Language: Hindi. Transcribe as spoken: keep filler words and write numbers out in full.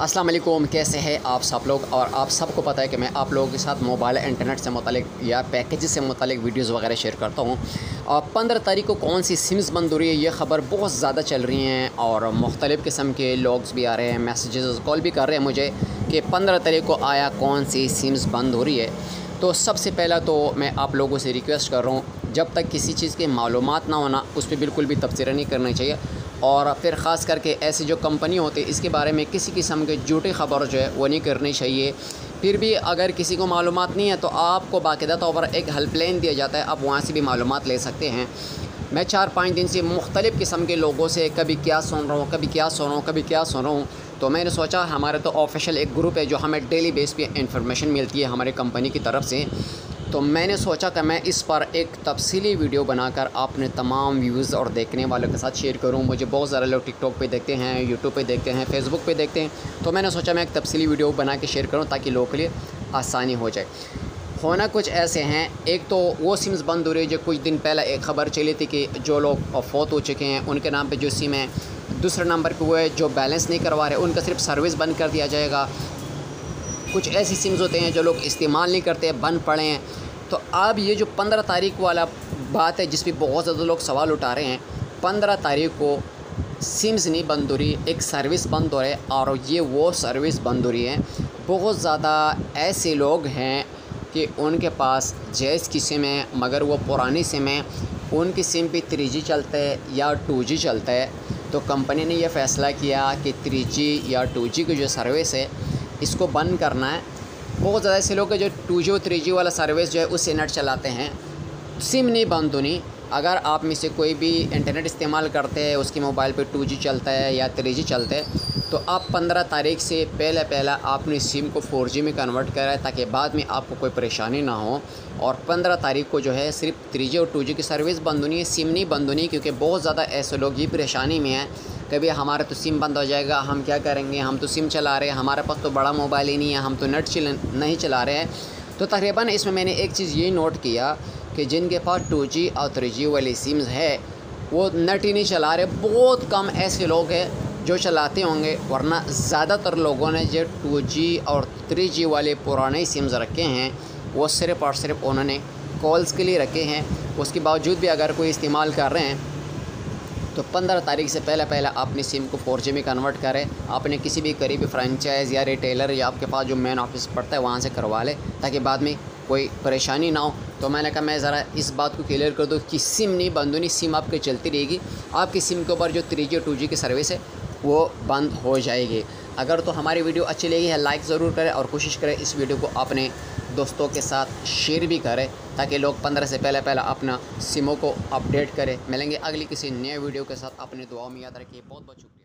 अस्सलाम वालेकुम, कैसे हैं आप सब लोग। और आप सबको पता है कि मैं आप लोगों के साथ मोबाइल इंटरनेट से मुतालिक या पैकेज से मुतालिक वीडियोस वगैरह शेयर करता हूँ। और पंद्रह तारीख को कौन सी सिम्स बंद हो रही है, ये खबर बहुत ज़्यादा चल रही हैं और मुख्तलिफ़ किस्म के लॉग्स भी आ रहे हैं, मैसेजेस कॉल भी कर रहे हैं मुझे कि पंद्रह तारीख को आया कौन सी सिम्स बंद हो रही है। तो सबसे पहला तो मैं आप लोगों से रिक्वेस्ट कर रहा हूँ, जब तक किसी चीज़ की मालूमात ना होना उस पर बिल्कुल भी तबसरा नहीं करना चाहिए। और फिर ख़ास करके ऐसी जो कंपनी होती है इसके बारे में किसी किस्म के झूठी खबर जो है वो नहीं करनी चाहिए। फिर भी अगर किसी को मालूमात नहीं है तो आपको बाकायदा तौर पर एक हेल्पलाइन दिया जाता है, आप वहाँ से भी मालूमात ले सकते हैं। मैं चार पाँच दिन से मुख्तलिफ़ किस्म के लोगों से कभी क्या सुन रहा हूँ कभी क्या सुन रहा हूँ कभी क्या सुन रहा हूँ तो मैंने सोचा हमारा तो ऑफिशियल एक ग्रुप है जो हमें डेली बेस पे इंफॉर्मेशन मिलती है हमारे कंपनी की तरफ से, तो मैंने सोचा कि मैं इस पर एक तफसीली वीडियो बनाकर अपने तमाम व्यूज़ और देखने वालों के साथ शेयर करूं। मुझे बहुत सारे लोग टिकटॉक पे देखते हैं, यूट्यूब पे देखते हैं, फेसबुक पे देखते हैं, तो मैंने सोचा मैं एक तफसीली वीडियो बना के शेयर करूं ताकि लोगों के लिए आसानी हो जाए। होना कुछ ऐसे हैं, एक तो वो सिम्स बंद हो रही है जो कुछ दिन पहले एक खबर चली थी कि जो लोग फौत हो चुके हैं उनके नाम पर जो सिम है, दूसरे नंबर पे वो है जो बैलेंस नहीं करवा रहे उनका सिर्फ सर्विस बंद कर दिया जाएगा। कुछ ऐसी सिम्स होते हैं जो लोग इस्तेमाल नहीं करते बंद पड़े हैं। तो अब ये जो पंद्रह तारीख वाला बात है जिस पे बहुत ज़्यादा लोग सवाल उठा रहे हैं, पंद्रह तारीख को सिम्स नहीं बंद हो रही, एक सर्विस बंद हो रही है और ये वो सर्विस बंद हो रही है। बहुत ज़्यादा ऐसे लोग हैं कि उनके पास जैज़ की सिम है मगर वो पुरानी सिम है, उनकी सिम पे थ्री जी चलता है या टू जी चलता है। तो कंपनी ने यह फ़ैसला किया कि थ्री जी या टू जी की जो सर्विस है इसको बंद करना है। बहुत ज़्यादा ऐसे लोग हैं जो टू जी और थ्री जी वाला सर्विस जो है उससे नेट चलाते हैं। सिम नहीं बंद होनी, अगर आप में से कोई भी इंटरनेट इस्तेमाल करते हैं उसके मोबाइल पे टू जी चलता है या थ्री जी चलता है तो आप पंद्रह तारीख से पहले पहले आपने सिम को फोर जी में कन्वर्ट कराएं ताकि बाद में आपको कोई परेशानी ना हो। और पंद्रह तारीख को जो है सिर्फ थ्री जी और टू जी की सर्विस बंद होनी है, सिम नहीं बंद होनी, क्योंकि बहुत ज़्यादा ऐसे लोग ये परेशानी में हैं कभी हमारा तो सिम बंद हो जाएगा, हम क्या करेंगे, हम तो सिम चला रहे हैं, हमारे पास तो बड़ा मोबाइल ही नहीं है, हम तो नेट चल नहीं चला रहे हैं। तो तकरीबन इसमें मैंने एक चीज़ ये नोट किया कि जिनके पास टू जी और थ्री जी वाली सिम्स है वो नेट ही नहीं चला रहे, बहुत कम ऐसे लोग हैं जो चलाते होंगे, वरना ज़्यादातर लोगों ने जो टू जी और थ्री जी वाले पुराने सिम्स रखे हैं वो सिर्फ़ और सिर्फ उन्होंने कॉल्स के लिए रखे हैं। उसके बावजूद भी अगर कोई इस्तेमाल कर रहे हैं तो पंद्रह तारीख से पहले पहले आपने सिम को फोर जी में कन्वर्ट करें, आपने किसी भी करीबी फ्रेंचाइज या रिटेलर या आपके पास जो मेन ऑफिस पड़ता है वहाँ से करवा लें ताकि बाद में कोई परेशानी ना हो। तो मैंने कहा मैं ज़रा इस बात को क्लियर कर दूँ कि सिम नहीं बंद होनी, सिम आपके चलती रहेगी, आपकी सिम के ऊपर जो थ्री जी और टू जी की सर्विस है वो बंद हो जाएगी। अगर तो हमारी वीडियो अच्छी लगी है लाइक ज़रूर करें और कोशिश करें इस वीडियो को अपने दोस्तों के साथ शेयर भी करें ताकि लोग पंद्रह से पहले पहले अपना सिमों को अपडेट करें। मिलेंगे अगली किसी नए वीडियो के साथ, अपने दुआओं में याद रखिए। बहुत बहुत शुक्रिया।